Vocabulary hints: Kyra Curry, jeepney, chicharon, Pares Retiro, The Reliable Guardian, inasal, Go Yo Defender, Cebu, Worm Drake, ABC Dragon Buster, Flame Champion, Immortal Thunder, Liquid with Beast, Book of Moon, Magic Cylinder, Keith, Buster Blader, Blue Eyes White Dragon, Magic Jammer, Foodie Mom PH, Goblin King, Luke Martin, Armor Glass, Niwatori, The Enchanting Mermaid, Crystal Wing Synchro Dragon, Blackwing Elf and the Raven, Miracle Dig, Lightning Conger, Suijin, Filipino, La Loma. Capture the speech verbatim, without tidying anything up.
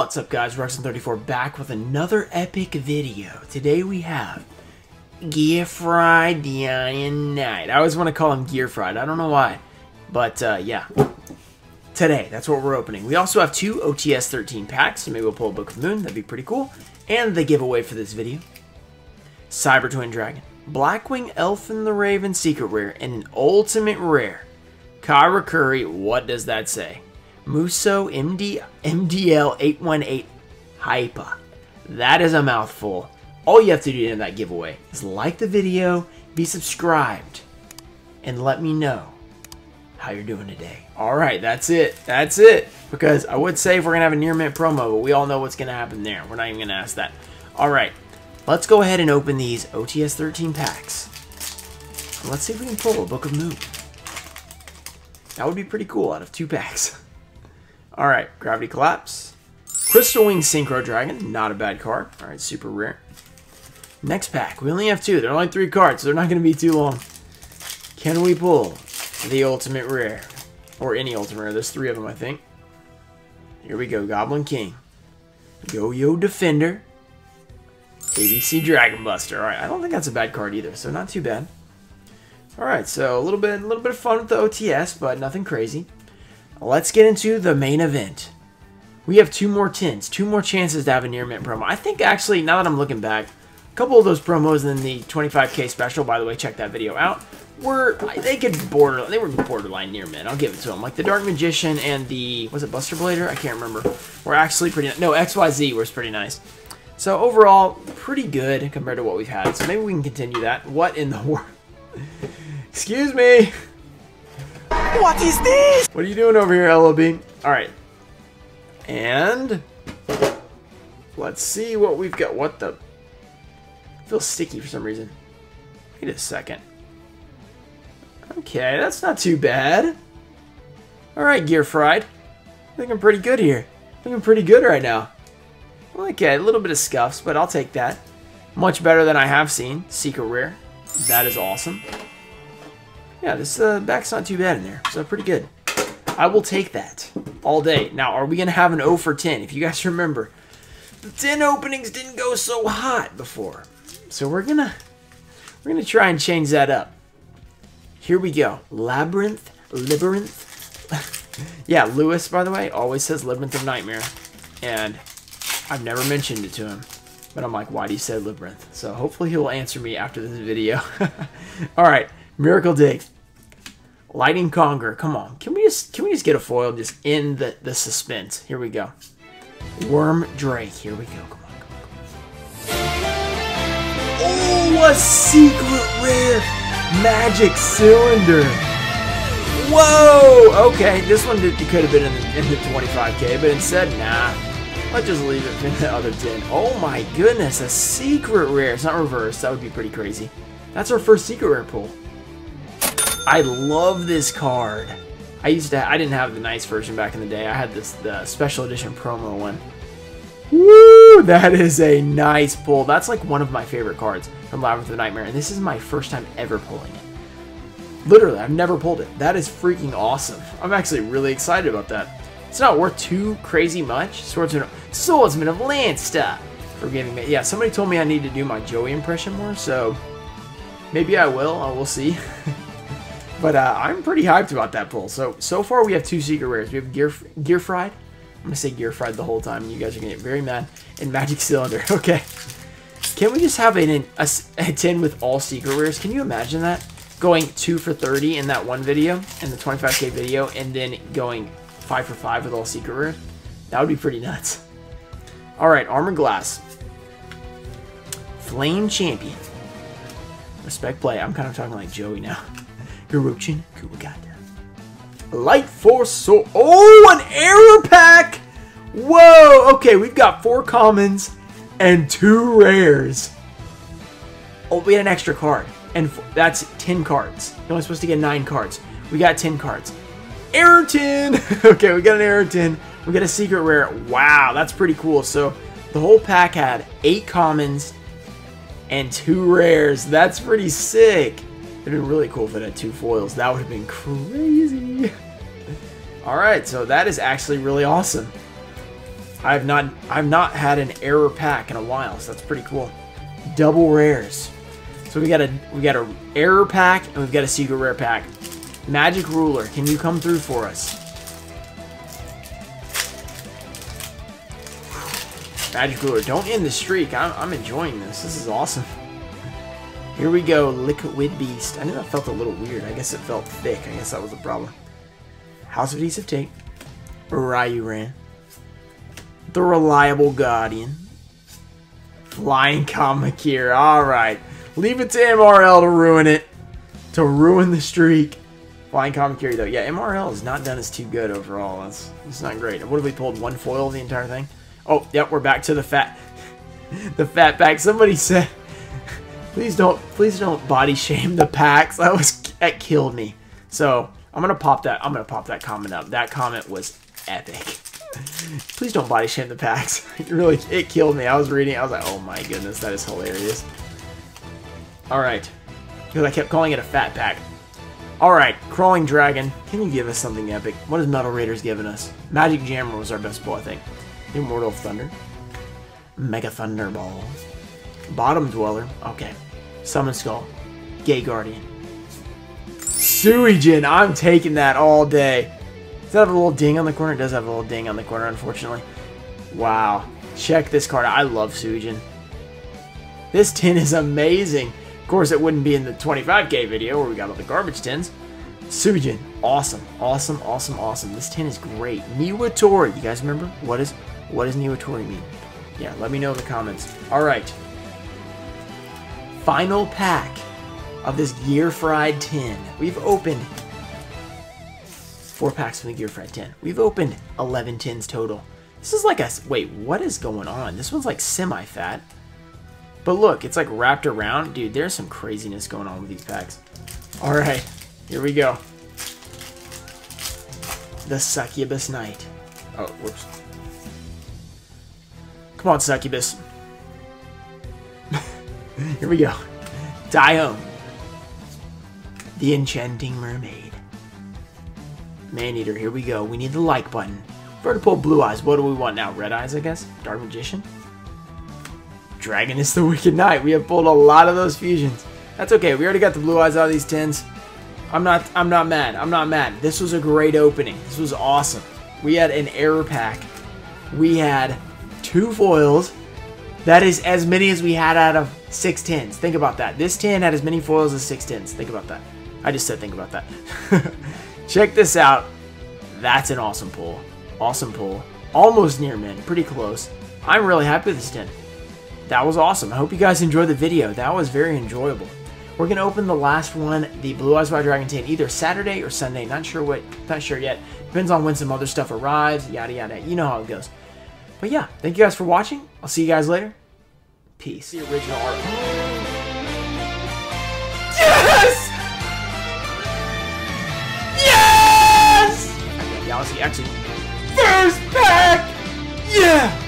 What's up guys, Ruxin thirty-four back with another epic video. Today we have Gearfried the Iron Knight. I always want to call him Gearfried, I don't know why. But uh, yeah, today, that's what we're opening. We also have two O T S thirteen packs, so maybe we'll pull a Book of Moon, that'd be pretty cool. And the giveaway for this video, Cyber Twin Dragon, Blackwing Elf and the Raven Secret Rare, and an Ultimate Rare. Kyra Curry, what does that say? Muso M D M D L eight one eight Hypa. That is a mouthful. All you have to do in that giveaway is like the video, be subscribed, and let me know how you're doing today. Alright, that's it. That's it. Because I would say if we're going to have a near mint promo, but we all know what's going to happen there. We're not even going to ask that. Alright, let's go ahead and open these O T S thirteen packs. Let's see if we can pull a Book of Moon. That would be pretty cool out of two packs. Alright, Gravity Collapse. Crystal Wing Synchro Dragon, not a bad card. Alright, super rare. Next pack, we only have two. There are only three cards, so they're not going to be too long. Can we pull the Ultimate Rare? Or any Ultimate Rare, there's three of them, I think. Here we go, Goblin King. Go Yo Defender. A B C Dragon Buster. Alright, I don't think that's a bad card either, so not too bad. Alright, so a little bit, a little bit of fun with the O T S, but nothing crazy. Let's get into the main event. We have two more tins, two more chances to have a near mint promo. I think actually, now that I'm looking back, a couple of those promos in the twenty-five K special, by the way, check that video out, were, they could border, they were borderline near mint. I'll give it to them. Like the Dark Magician and the, was it Buster Blader? I can't remember. Were actually pretty, no, X Y Z was pretty nice. So overall, pretty good compared to what we've had. So maybe we can continue that. What in the world? Excuse me. What is this? What are you doing over here, L O B? Alright. And let's see what we've got. What the? I feel sticky for some reason. Wait a second. Okay, that's not too bad. Alright, Gearfried. Looking pretty good here. Looking pretty good right now. Okay, a little bit of scuffs, but I'll take that. Much better than I have seen. Secret Rare. That is awesome. Yeah, this uh, back's not too bad in there, so pretty good. I will take that all day. Now, are we going to have an zero for ten? If you guys remember, the tin openings didn't go so hot before. So we're going to we're gonna try and change that up. Here we go. Labyrinth, Labyrinth. Yeah, Lewis, by the way, always says Labyrinth of Nightmare. And I've never mentioned it to him. But I'm like, why do you say Labyrinth? So hopefully he'll answer me after this video. All right. Miracle Dig, Lightning Conger. Come on, can we just can we just get a foil? Just end the the suspense. Here we go. Worm Drake. Here we go. Come on, come on, come on. Oh, a secret rare, Magic Cylinder. Whoa. Okay, this one did, could have been in the, in the twenty-five K, but instead, nah. Let's just leave it in the other tin. Oh my goodness, a secret rare. It's not reversed. That would be pretty crazy. That's our first secret rare pull. I love this card. I used to, I didn't have the nice version back in the day. I had this the special edition promo one. Woo! That is a nice pull. That's like one of my favorite cards from Labyrinth of the Nightmare, and this is my first time ever pulling it. Literally, I've never pulled it. That is freaking awesome. I'm actually really excited about that. It's not worth too crazy much. Swordsman, Swordsman of Lanster. Forgiving me. Yeah, somebody told me I need to do my Joey impression more, so maybe I will. Uh, we'll see. But uh, I'm pretty hyped about that pull. So, so far we have two secret rares. We have Gear, Gearfried. I'm going to say Gearfried the whole time. And you guys are going to get very mad. And Magic Cylinder. Okay. Can we just have an, a, a tin with all secret rares? Can you imagine that? Going two for thirty in that one video. In the twenty-five K video. And then going five for five with all secret rares. That would be pretty nuts. Alright. Armor Glass. Flame Champion. Respect play. I'm kind of talking like Joey now. Guruchin Kuwagata. Light Force. So oh, an error pack. Whoa. Okay, we've got four commons and two rares. Oh, we had an extra card, and that's ten cards. You're only supposed to get nine cards. We got ten cards. Error tin. Okay, we got an error tin. We got a secret rare. Wow, that's pretty cool. So the whole pack had eight commons and two rares. That's pretty sick. It'd have been really cool if it had two foils. That would have been crazy. Alright, so that is actually really awesome. I've not I've not had an error pack in a while, so that's pretty cool. Double rares. So we got a we got a error pack and we've got a secret rare pack. Magic Ruler, can you come through for us? Magic Ruler, don't end the streak. I'm, I'm enjoying this. This is awesome. Here we go, Liquid with Beast. I knew that felt a little weird. I guess it felt thick. I guess that was the problem. House of Adhesive Tape. Ryuran. The Reliable Guardian. Flying Comic Hero. Alright. Leave it to M R L to ruin it. To ruin the streak. Flying Comic Hero, though. Yeah, M R L has not done us too good overall. That's, that's not great. What have we pulled? One foil the entire thing? Oh, yep, we're back to the fat the fat pack. Somebody said, please don't please don't body shame the packs. That was that killed me. So I'm gonna pop that I'm gonna pop that comment up. That comment was epic. Please don't body shame the packs. It really it killed me. I was reading, I was like, oh my goodness, that is hilarious. Alright. Because I kept calling it a fat pack. Alright, Crawling Dragon, can you give us something epic? What has Metal Raiders given us? Magic Jammer was our best pull, I think. Immortal Thunder, Mega Thunderball, Bottom Dweller, okay, Summon Skull, Gay Guardian, Suijin, I'm taking that all day. Does that have a little ding on the corner? It does have a little ding on the corner, unfortunately. Wow, check this card out. I love Suijin. This tin is amazing. Of course, it wouldn't be in the twenty-five K video where we got all the garbage tins. Suijin, awesome, awesome, awesome, awesome. This tin is great. Niwatori, you guys remember? What is... What does Niwatori mean? Yeah, let me know in the comments. Alright. Final pack of this Gearfried tin. We've opened four packs from the Gearfried tin. We've opened eleven tins total. This is like a... Wait, what is going on? This one's like semi-fat. But look, it's like wrapped around. Dude, there's some craziness going on with these packs. Alright, here we go. The Succubus Knight. Oh, whoops. Come on, Succubus. Here we go. Diome. The Enchanting Mermaid. Maneater, here we go. We need the like button. Vertical Blue Eyes. What do we want now? Red Eyes, I guess? Dark Magician? Dragon is the Wicked Knight. We have pulled a lot of those fusions. That's okay. We already got the Blue Eyes out of these tins. I'm not, I'm not mad. I'm not mad. This was a great opening. This was awesome. We had an error pack. We had two foils. That is as many as we had out of six tins. Think about that. This tin had as many foils as six tins. Think about that. I just said think about that. Check this out. That's an awesome pull. Awesome pull. Almost near min. Pretty close. I'm really happy with this tin. That was awesome. I hope you guys enjoyed the video. That was very enjoyable. We're gonna open the last one, the Blue Eyes White Dragon tin, either Saturday or Sunday. Not sure what, not sure yet. Depends on when some other stuff arrives. Yada yada. You know how it goes. But yeah, thank you guys for watching. I'll see you guys later. Peace. The original art. Yes! Yes! Okay, yeah, let's see. Actually, first pack. Yeah.